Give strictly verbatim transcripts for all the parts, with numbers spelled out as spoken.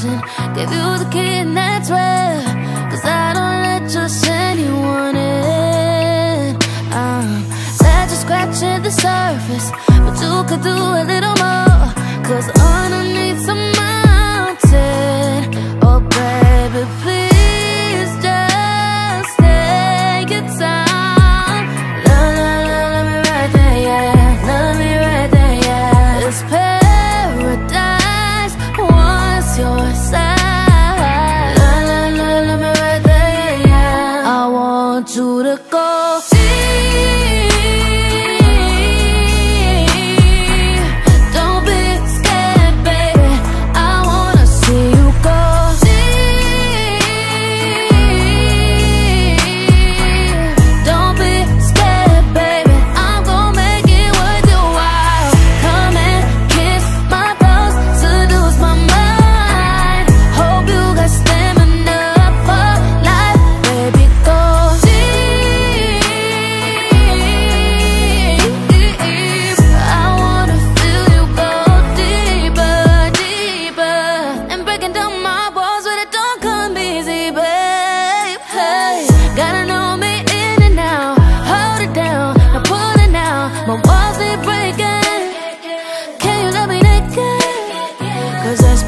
potion, give you the key and that's where, cause I don't let just anyone in. I'm sad you're scratching the surface, but you could do a little more, cause underneath the mountain, oh baby please just take your time. Love, love, love, love me right there, yeah, love me right there, yeah. It's paradise once you're inside. Love, love, love, love me right there, yeah, yeah. I want you to go see.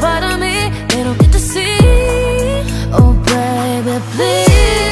Part of me, they don't get to see. Oh baby, please.